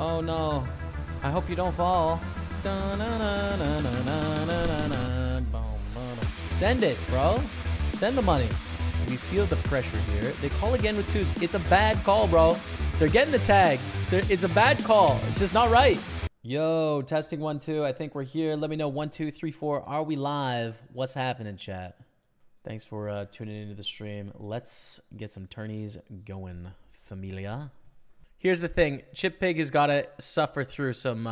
Oh no. I hope you don't fall. Send it, bro. Send the money. We feel the pressure here. They call again with twos. It's a bad call, bro. They're getting the tag. It's a bad call. It's just not right. Yo, testing 1, 2. I think we're here. Let me know 1, 2, 3, 4. Are we live? What's happening, chat? Thanks for tuning into the stream. Let's get some tourneys going, familia. Here's the thing. Chip Pig has got to suffer through some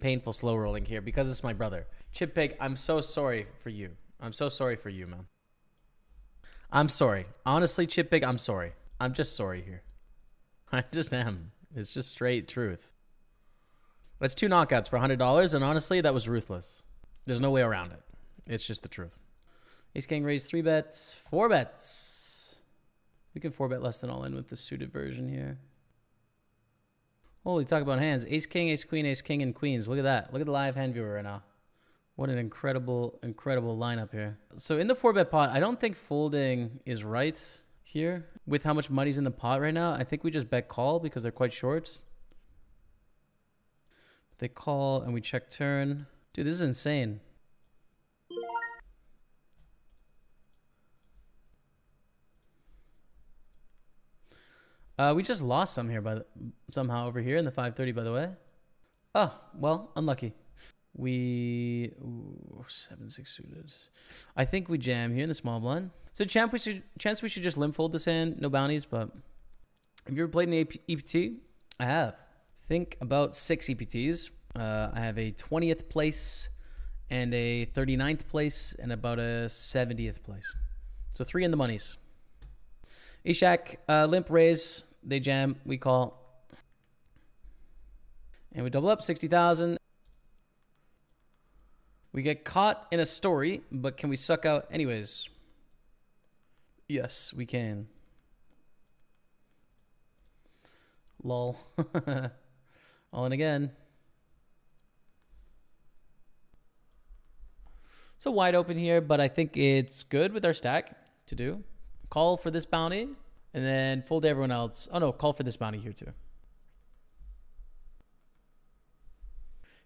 painful slow rolling here because it's my brother. Chip Pig, I'm so sorry for you. I'm so sorry for you, man. I'm sorry. Honestly, Chip Pig, I'm sorry. I'm just sorry here. I just am. It's just straight truth. That's 2 knockouts for $100, and honestly, that was ruthless. There's no way around it. It's just the truth. Ace King raised 3 bets, 4 bets. We can 4 bet less than all in with the suited version here. Holy, talk about hands. Ace King, Ace Queen, and Queens. Look at that. Look at the live hand viewer right now. What an incredible, incredible lineup here. So in the 4-bet pot, I don't think folding is right here with how much money's in the pot right now. I think we just bet call because they're quite short. They call and we check turn. Dude, this is insane. We just lost some here somehow over here in the 530, by the way. Oh, well, unlucky. We, ooh, 7-6 suited. I think we jam here in the small blind. So chance we should just limp fold this hand, no bounties, but have you ever played an EPT? I have. Think about 6 EPTs. I have a 20th place and a 39th place and about a 70th place. So 3 in the monies. Ishak, limp raise, they jam, we call. And we double up, 60,000. We get caught in a story, but can we suck out anyways? Yes, we can. Lol. All in again. So wide open here, but I think it's good with our stack to do. Call for this bounty, and then fold to everyone else. Oh no, call for this bounty here too.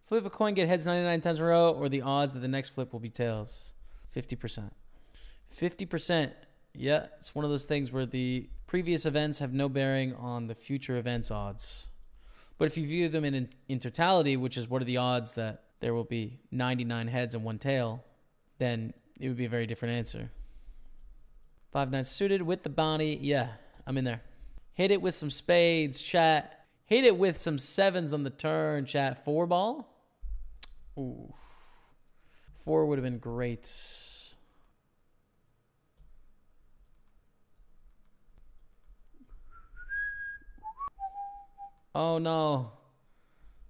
Flip a coin, get heads 99 times in a row, or the odds that the next flip will be tails. 50%. 50%. Yeah, it's one of those things where the previous events have no bearing on the future events odds. But if you view them in totality, which is what are the odds that there will be 99 heads and 1 tail, then it would be a very different answer. 5-9 suited with the bounty. Yeah, I'm in there. Hit it with some spades, chat. Hit it with some 7s on the turn, chat. 4 ball. Ooh. 4 would have been great. Oh, no.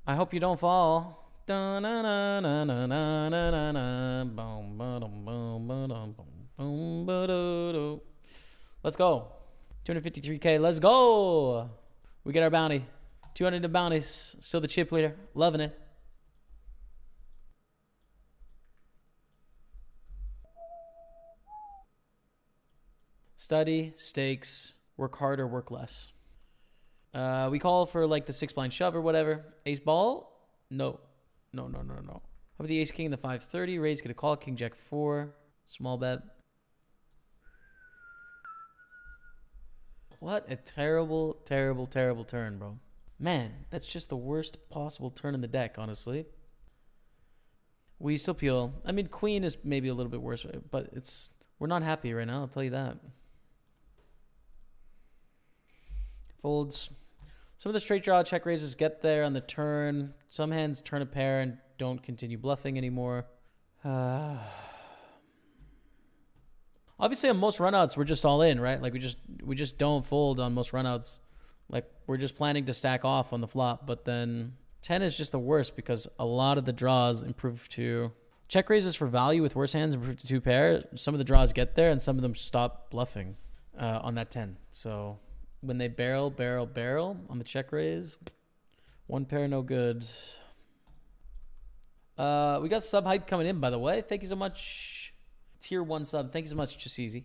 I hope you don't fall. Let's go. 253K. Let's go. We get our bounty. 200 of bounties. Still the chip leader. Loving it. Study, stakes, work harder, work less. We call for like the 6-blind shove or whatever. Ace ball? No. No, no, no, no. How about the ace king in the 530? Raise, get a call. King jack 4. Small bet. What a terrible, terrible, terrible turn, bro. Man, that's just the worst possible turn in the deck, honestly. We still peel. I mean, queen is maybe a little bit worse, but it's we're not happy right now, I'll tell you that. Folds. Some of the straight draw check raises get there on the turn. Some hands turn a pair and don't continue bluffing anymore. Obviously, on most runouts, we're just all in, right? Like we just don't fold on most runouts. Like we're just planning to stack off on the flop, but then 10 is just the worst because a lot of the draws improve to check raises for value with worse hands improve to 2 pair. Some of the draws get there, and some of them stop bluffing on that 10. So when they barrel, barrel, barrel on the check raise, 1 pair no good. We got sub hype coming in, by the way. Thank you so much. Tier 1 sub. Thank you so much, Chisizi.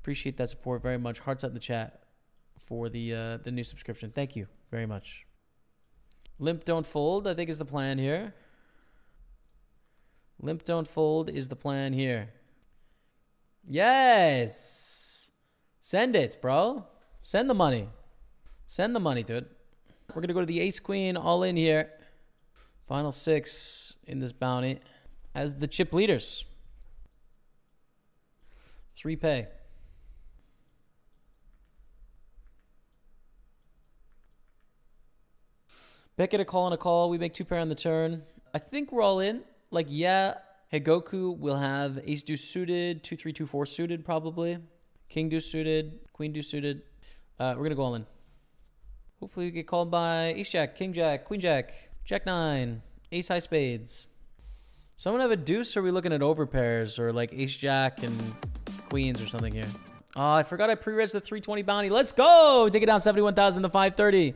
Appreciate that support very much. Hearts out in the chat for the new subscription. Thank you very much. Limp don't fold, I think, is the plan here. Limp don't fold is the plan here. Yes! Send it, bro. Send the money. Send the money, dude. We're gonna go to the ace queen all in here. Final six in this bounty as the chip leaders. 3-pay. Beckett a call and a call. We make 2-pair on the turn. I think we're all in. Like, yeah, Higoku will have ace deuce suited, 2-3-2-4 suited probably. King deuce suited, queen deuce suited. We're gonna go all in. Hopefully we get called by ace jack, king jack, queen jack, jack nine, ace high spades. Someone have a deuce, or are we looking at overpairs or like ace jack and queens or something here? Oh, I forgot I pre-res the 320 bounty. Let's go! Take it down 71,000 to 530.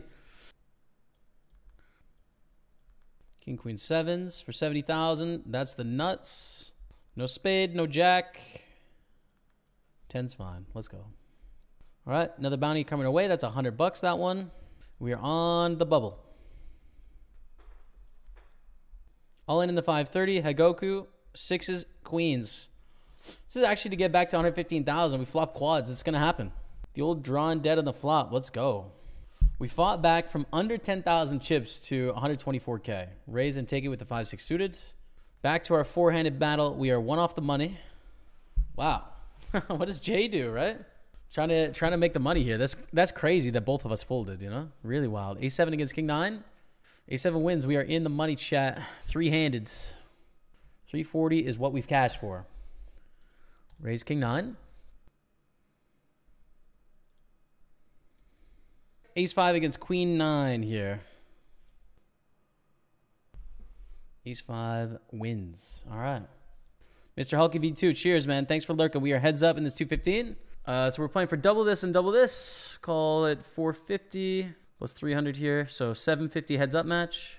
King, queen, sevens for 70,000. That's the nuts. No spade, no jack. 10's fine. Let's go. All right, another bounty coming away. That's $100, that one. We are on the bubble. All in the 530. Higoku, sixes, queens. This is actually to get back to 115,000. We flop quads. It's going to happen. The old drawn dead on the flop. Let's go. We fought back from under 10,000 chips to 124K. Raise and take it with the 5-6 suited. Back to our four-handed battle. We are one off the money. Wow. What does Jay do, right? Trying to make the money here. That's crazy that both of us folded, you know? Really wild. A7 against King 9. A7 wins. We are in the money, chat. Three-handed. 340 is what we've cashed for. Raise King 9. Ace 5 against Queen 9 here. Ace 5 wins. All right. Mr. Hulky V2, cheers, man. Thanks for lurking. We are heads up in this 215. So we're playing for double this and double this. Call it 450 plus 300 here. So 750 heads up match.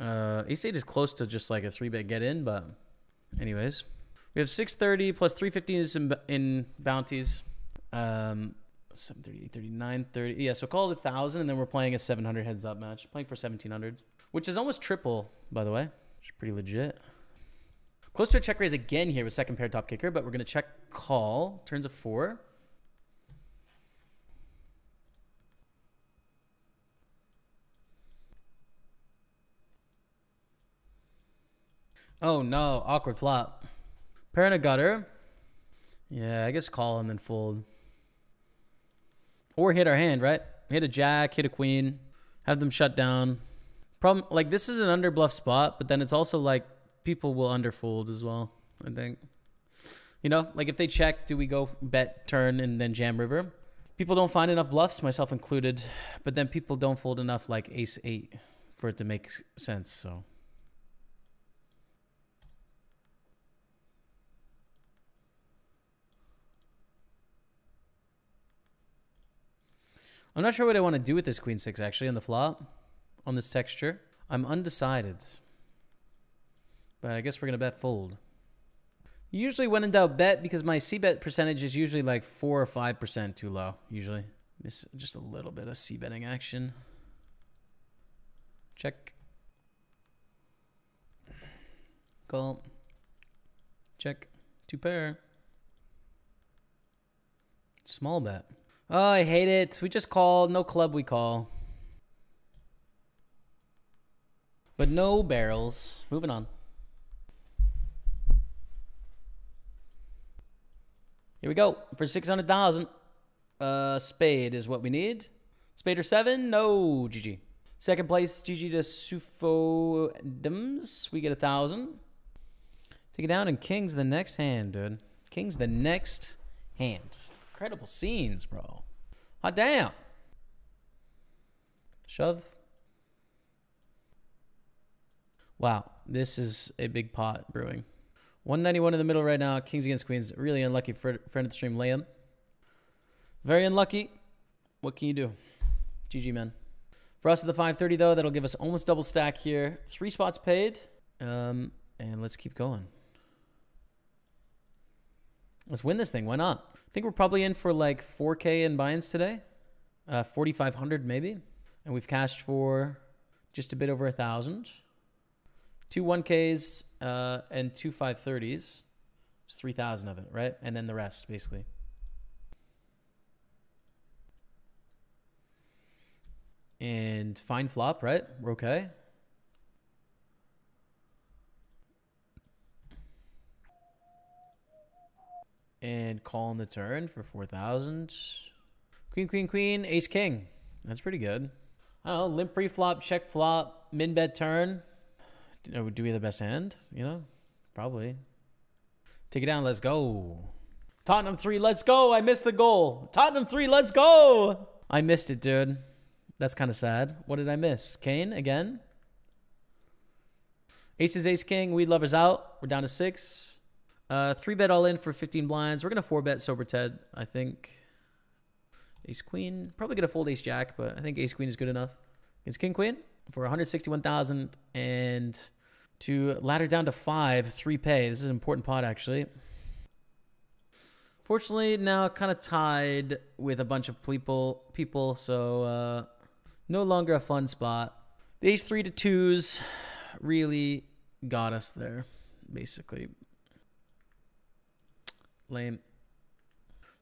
Ace 8 is close to just like a 3-bet get in, but anyways. We have 630 plus 350 is in bounties. 730, 830, 930. Yeah, so call it 1,000, and then we're playing a 700 heads up match. Playing for 1,700, which is almost triple, by the way. Which is pretty legit. Close to a check raise again here with second pair top kicker, but we're going to check call. Turns of 4. Oh no, awkward flop. Pair and a gutter. Yeah, I guess call and then fold. Or hit our hand, right? Hit a jack, hit a queen, have them shut down. Problem, like, this is an underbluff spot, but then it's also like people will underfold as well, I think. You know, like if they check, do we go bet, turn, and then jam river? People don't find enough bluffs, myself included, but then people don't fold enough like ace 8 for it to make sense, so. I'm not sure what I want to do with this queen 6, actually, on the flop, on this texture. I'm undecided. But I guess we're going to bet fold. Usually when in doubt, bet, because my c-bet percentage is usually like 4 or 5% too low, usually. Miss just a little bit of c-betting action. Check. Call. Check. 2-pair. Small bet. Oh, I hate it. We just call. No club, we call. But no barrels. Moving on. Here we go. For 600,000. Spade is what we need. Spade or 7? No. GG. Second place, GG to Sufodums. We get 1,000. Take it down, and King's the next hand, dude. King's the next hand. Incredible scenes, bro. Hot damn. Shove. Wow, this is a big pot brewing. 191 in the middle right now. Kings against queens. Really unlucky for friend of the stream, Liam. Very unlucky. What can you do? GG, man. For us at the 530, though, that'll give us almost double stack here. 3 spots paid. And let's keep going. Let's win this thing. Why not? I think we're probably in for like 4K in buy-ins today. 4,500 maybe. And we've cashed for just a bit over 1,000. Two 1Ks and two 530s. It's 3,000 of it, right? And then the rest, basically. And fine flop, right? We're okay. And call on the turn for 4,000. Queen, queen, queen, ace, king. That's pretty good. I don't know, limp pre-flop, check flop, min bet turn. Do we have the best hand? You know, probably. Take it down. Let's go. Tottenham 3. Let's go. I missed the goal. Tottenham 3. Let's go. I missed it, dude. That's kind of sad. What did I miss? Kane again. Aces, ace, king. Weed lovers out. We're down to 6. 3-bet all in for 15 blinds. We're going to 4-bet sober Ted, I think. Ace, queen. Probably going to fold ace, jack, but I think ace, queen is good enough. It's king, queen for 161,000 and to ladder down to 5, 3-pay. This is an important pot, actually. Fortunately, now kind of tied with a bunch of people, so no longer a fun spot. The ace 3 to 2s really got us there, basically. Lame.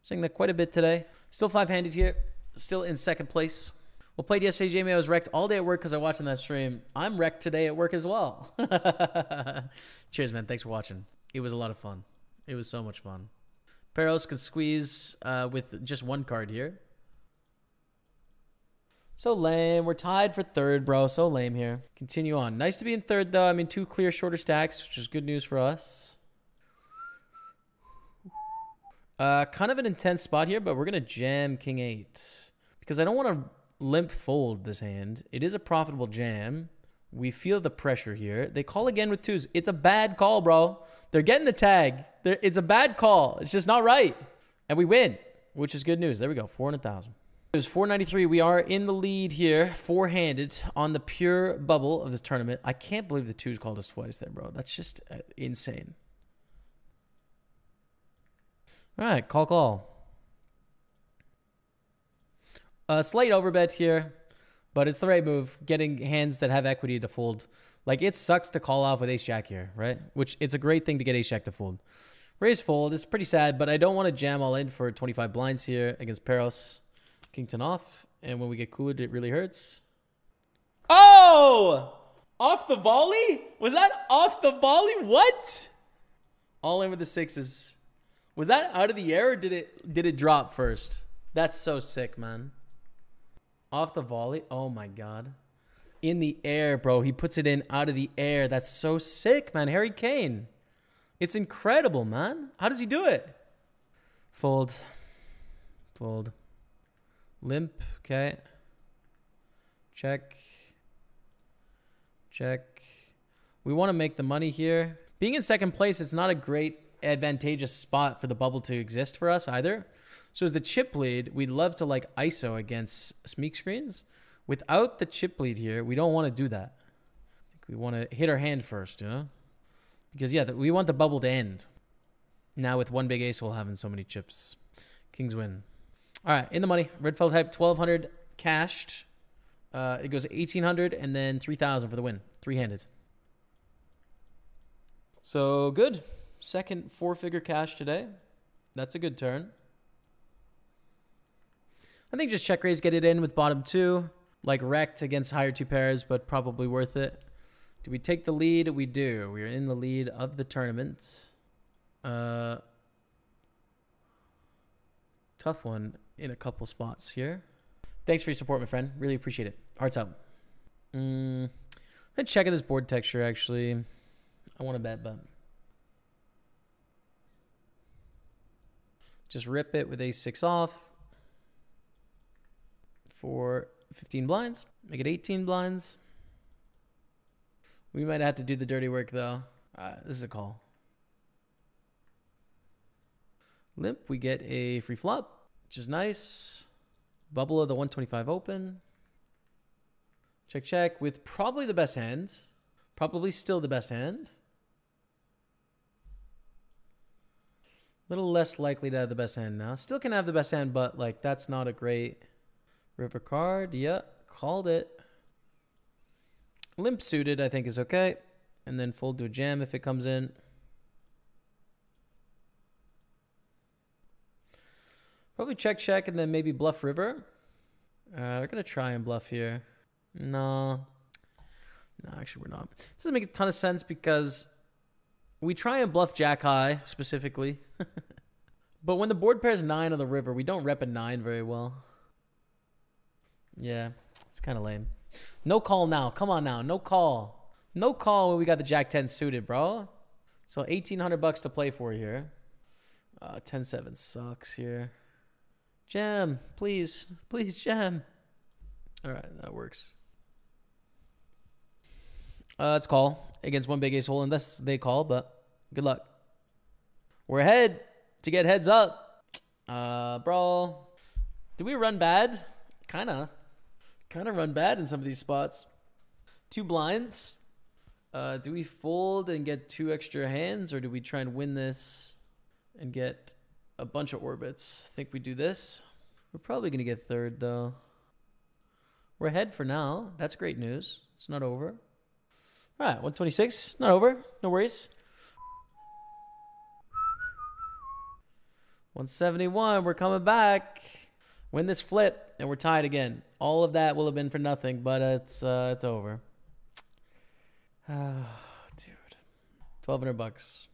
Saying that quite a bit today. Still 5-handed here. Still in second place. Well, played yesterday, Jamie. I was wrecked all day at work because I watched on that stream. I'm wrecked today at work as well. Cheers, man. Thanks for watching. It was a lot of fun. It was so much fun. Peros could squeeze with just one card here. So lame. We're tied for third, bro. So lame here. Continue on. Nice to be in third, though. I mean, 2 clear shorter stacks, which is good news for us. Kind of an intense spot here, but we're going to jam king 8 because I don't want to limp fold this hand. It is a profitable jam. We feel the pressure here. They call again with 2s. It's a bad call, bro. They're getting the tag. It's a bad call. It's just not right. And we win, which is good news. There we go. 400,000. It was 493. We are in the lead here. 4-handed on the pure bubble of this tournament. I can't believe the 2s called us twice there, bro. That's just insane. All right. Call, call. A slight overbet here, but it's the right move. Getting hands that have equity to fold. Like, it sucks to call off with ace-jack here, right? Which, it's a great thing to get ace-jack to fold. Raise fold. It's pretty sad, but I don't want to jam all in for 25 blinds here against Peros. King-10 off, and when we get cooled, it really hurts. Oh! Off the volley? Was that off the volley? What? All in with the 6s. Was that out of the air, or did it drop first? That's so sick, man. Off the volley. Oh, my God. In the air, bro. He puts it in out of the air. That's so sick, man. Harry Kane. It's incredible, man. How does he do it? Fold. Fold. Limp. Okay. Check. Check. We want to make the money here. Being in second place, it's not a great advantageous spot for the bubble to exist for us either. So as the chip lead, we'd love to like ISO against sneak screens. Without the chip lead here, we don't want to do that. I think we want to hit our hand first, you know? Because, yeah, we want the bubble to end. Now with one big ace, we'll have so many chips. Kings win. All right, in the money. Redfell type, 1,200 cashed. It goes 1,800 and then 3,000 for the win. 3-handed. So, good. Second 4-figure cash today. That's a good turn. I think just check raise, get it in with bottom 2. Like wrecked against higher 2 pairs, but probably worth it. Do we take the lead? We do. We are in the lead of the tournament. Tough one in a couple spots here. Thanks for your support, my friend. Really appreciate it. Hearts up. I'm checking this board texture, actually. I want to bet, but... just rip it with a6 off. For 15 blinds. Make it 18 blinds. We might have to do the dirty work, though. This is a call. Limp. We get a free flop, which is nice. Bubble of the 125 open. Check, check. With probably the best hand. Probably still the best hand. A little less likely to have the best hand now. Still can have the best hand, but, like, that's not a great... river card, yep. Yeah. Called it. Limp suited, I think, is okay. And then fold to a jam if it comes in. Probably check, check, and then maybe bluff river. They're going to try and bluff here. No. No, actually, we're not. This doesn't make a ton of sense because we try and bluff jack high, specifically. But when the board pairs 9 on the river, we don't rep a 9 very well. Yeah, it's kind of lame. No call now. Come on now. No call. No call when we got the jack 10 suited, bro. So $1,800 to play for here. 10-7 sucks here. Jam, please. Please, jam. All right, that works. It's call against one big ace hole, unless they call, but good luck. We're ahead to get heads up. Bro. Did we run bad? Kind of run bad in some of these spots. Two blinds. Do we fold and get 2 extra hands, or do we try and win this and get a bunch of orbits? I think we do this. We're probably going to get third, though. We're ahead for now. That's great news. It's not over. All right, 126. Not over. No worries. 171. We're coming back. Win this flip, and we're tied again. All of that will have been for nothing, but it's over. Dude, $1,200.